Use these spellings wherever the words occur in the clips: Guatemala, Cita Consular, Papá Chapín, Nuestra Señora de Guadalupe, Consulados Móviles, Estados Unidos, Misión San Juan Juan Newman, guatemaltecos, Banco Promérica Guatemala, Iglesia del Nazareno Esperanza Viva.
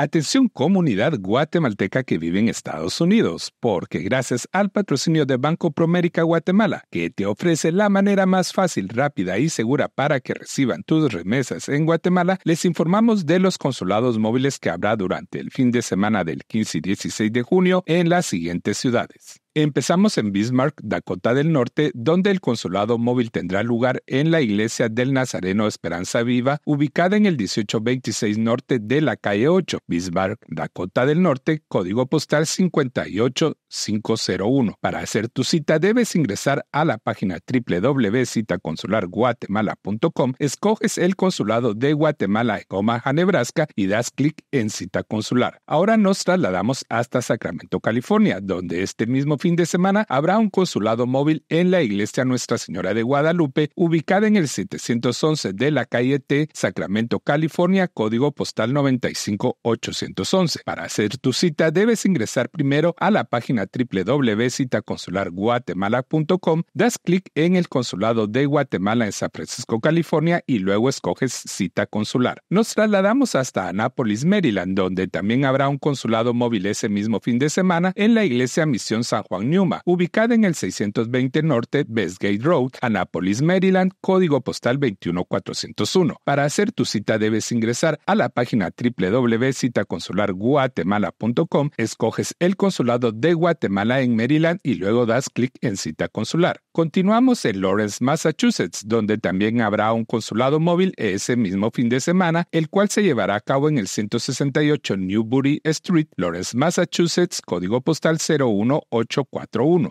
Atención comunidad guatemalteca que vive en Estados Unidos, porque gracias al patrocinio de Banco Promérica Guatemala, que te ofrece la manera más fácil, rápida y segura para que reciban tus remesas en Guatemala, les informamos de los consulados móviles que habrá durante el fin de semana del 15 y 16 de junio en las siguientes ciudades. Empezamos en Bismarck, Dakota del Norte, donde el consulado móvil tendrá lugar en la Iglesia del Nazareno Esperanza Viva, ubicada en el 1826 norte de la calle 8, Bismarck, Dakota del Norte, código postal 58501. Para hacer tu cita debes ingresar a la página www.citaconsularguatemala.com, escoges el consulado de Guatemala, Omaha, Nebraska y das clic en Cita Consular. Ahora nos trasladamos hasta Sacramento, California, donde este mismo fin de semana habrá un consulado móvil en la iglesia Nuestra Señora de Guadalupe, ubicada en el 711 de la calle T, Sacramento, California, código postal 95811. Para hacer tu cita debes ingresar primero a la página www.citaconsularguatemala.com, das clic en el consulado de Guatemala en San Francisco, California y luego escoges Cita Consular. Nos trasladamos hasta Annapolis, Maryland, donde también habrá un consulado móvil ese mismo fin de semana en la iglesia Misión San Juan Newman, ubicada en el 620 norte Bestgate Road, Annapolis, Maryland, código postal 21401. Para hacer tu cita debes ingresar a la página www.citaconsularguatemala.com, escoges el consulado de Guatemala en Maryland y luego das clic en Cita Consular. Continuamos en Lawrence, Massachusetts, donde también habrá un consulado móvil ese mismo fin de semana, el cual se llevará a cabo en el 168 Newbury Street, Lawrence, Massachusetts, código postal 01841.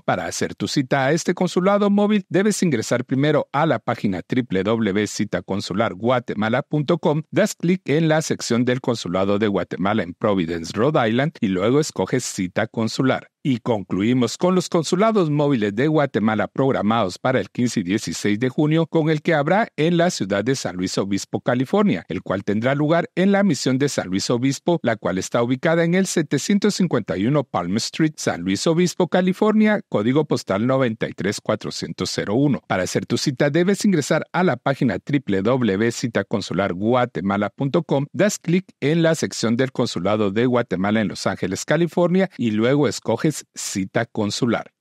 Para hacer tu cita a este consulado móvil, debes ingresar primero a la página www.citaconsularguatemala.com, das clic en la sección del Consulado de Guatemala en Providence, Rhode Island, y luego escoges Cita Consular. Y concluimos con los consulados móviles de Guatemala programados para el 15 y 16 de junio, con el que habrá en la ciudad de San Luis Obispo, California, el cual tendrá lugar en la misión de San Luis Obispo, la cual está ubicada en el 751 Palm Street, San Luis Obispo, California, código postal 93401. Para hacer tu cita debes ingresar a la página www.citaconsularguatemala.com, das clic en la sección del Consulado de Guatemala en Los Ángeles, California, y luego escoges Cita Consular.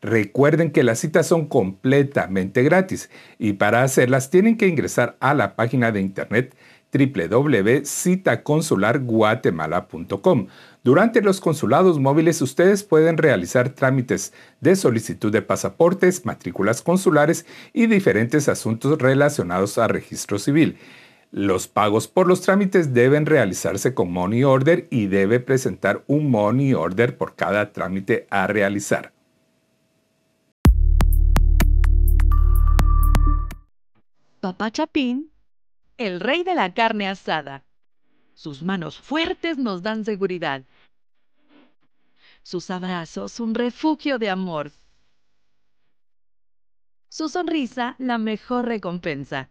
Recuerden que las citas son completamente gratis y para hacerlas tienen que ingresar a la página de internet www.citaconsularguatemala.com. Durante los consulados móviles ustedes pueden realizar trámites de solicitud de pasaportes, matrículas consulares y diferentes asuntos relacionados a registro civil. Los pagos por los trámites deben realizarse con money order y debe presentar un money order por cada trámite a realizar. Papá Chapín, el rey de la carne asada. Sus manos fuertes nos dan seguridad. Sus abrazos, un refugio de amor. Su sonrisa, la mejor recompensa.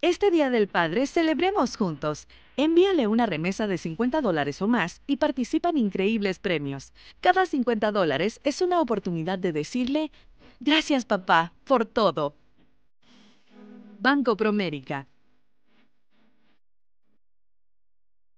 Este Día del Padre celebremos juntos. Envíale una remesa de $50 o más y participan increíbles premios. Cada $50 es una oportunidad de decirle, gracias papá, por todo. Banco Promérica.